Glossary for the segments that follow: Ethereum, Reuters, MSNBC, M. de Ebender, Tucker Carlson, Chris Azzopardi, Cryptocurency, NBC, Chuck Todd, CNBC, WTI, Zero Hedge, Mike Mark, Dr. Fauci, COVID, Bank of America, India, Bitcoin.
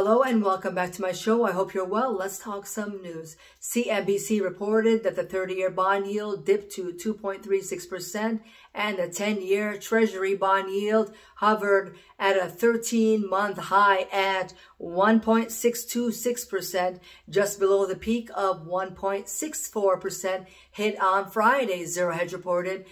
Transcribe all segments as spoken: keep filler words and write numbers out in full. Hello and welcome back to my show. I hope you're well. Let's talk some news. C N B C reported that the thirty-year bond yield dipped to two point three six percent and the ten-year Treasury bond yield hovered at a thirteen-month high at one point six two six percent, just below the peak of one point six four percent hit on Friday, Zero Hedge reported.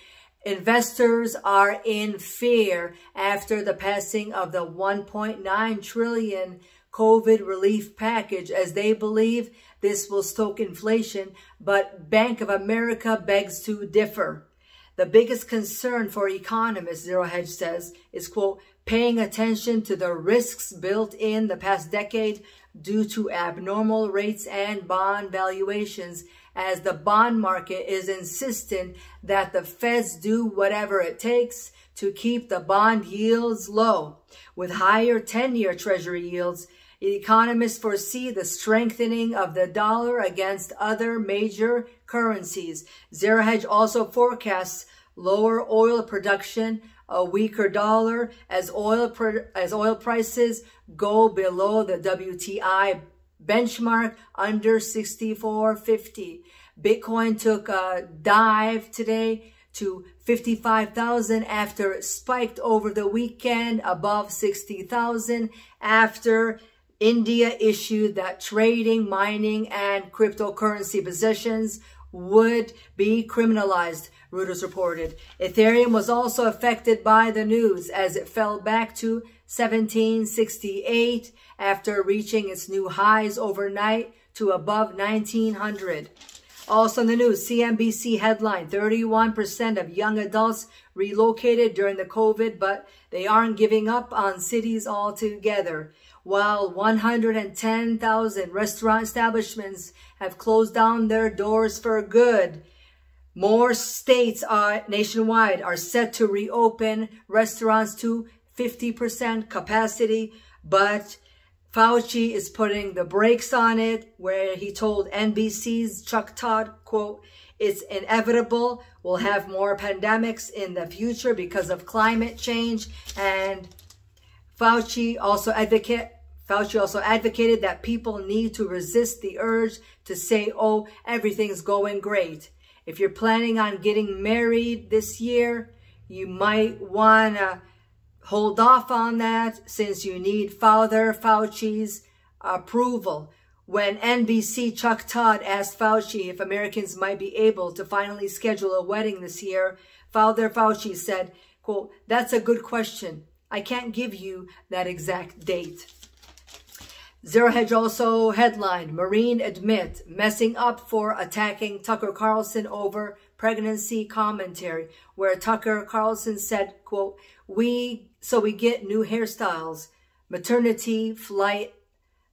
Investors are in fear after the passing of the one point nine trillion dollars COVID relief package, as they believe this will stoke inflation, but Bank of America begs to differ. The biggest concern for economists, Zero Hedge says, is, quote, paying attention to the risks built in the past decade due to abnormal rates and bond valuations, as the bond market is insistent that the Feds do whatever it takes to keep the bond yields low. With higher ten-year Treasury yields, economists foresee the strengthening of the dollar against other major currencies. Zero Hedge also forecasts lower oil production, a weaker dollar, as oil as oil prices go below the W T I benchmark under sixty-four fifty. Bitcoin took a dive today to fifty-five thousand after it spiked over the weekend above sixty thousand after India issued that trading, mining, and cryptocurrency positions would be criminalized, Reuters reported. Ethereum was also affected by the news as it fell back to seventeen sixty-eight after reaching its new highs overnight to above nineteen hundred. Also in the news, C N B C headline, thirty-one percent of young adults relocated during the COVID, but they aren't giving up on cities altogether. While one hundred ten thousand restaurant establishments have closed down their doors for good, more states are, nationwide are set to reopen restaurants to fifty percent capacity, but Fauci is putting the brakes on it, where he told N B C's Chuck Todd, quote, it's inevitable. We'll have more pandemics in the future because of climate change. And Fauci also advocate, Fauci also advocated that people need to resist the urge to say, oh, everything's going great. If you're planning on getting married this year, you might want to hold off on that since you need Father Fauci's approval. When N B C Chuck Todd asked Fauci if Americans might be able to finally schedule a wedding this year, Father Fauci said, quote, that's a good question. I can't give you that exact date. Zero Hedge also headlined, Marine admit messing up for attacking Tucker Carlson over pregnancy commentary, where Tucker Carlson said, quote, we, so we get new hairstyles, maternity flight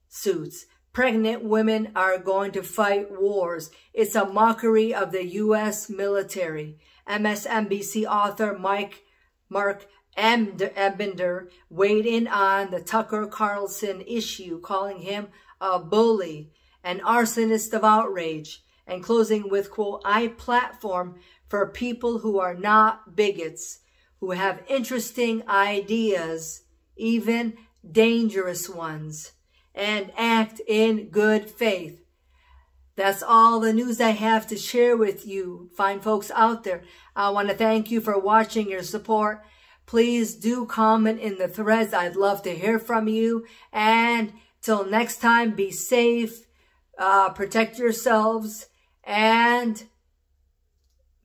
suits. Pregnant women are going to fight wars. It's a mockery of the U S military. M S N B C author Mike Mark, M. de Ebender weighed in on the Tucker Carlson issue, calling him a bully, an arsonist of outrage, and closing with, quote, I platform for people who are not bigots, who have interesting ideas, even dangerous ones, and act in good faith. That's all the news I have to share with you, fine folks out there. I want to thank you for watching, your support. Please do comment in the threads. I'd love to hear from you. And till next time, be safe, uh, protect yourselves, and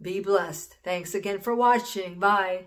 be blessed. Thanks again for watching. Bye.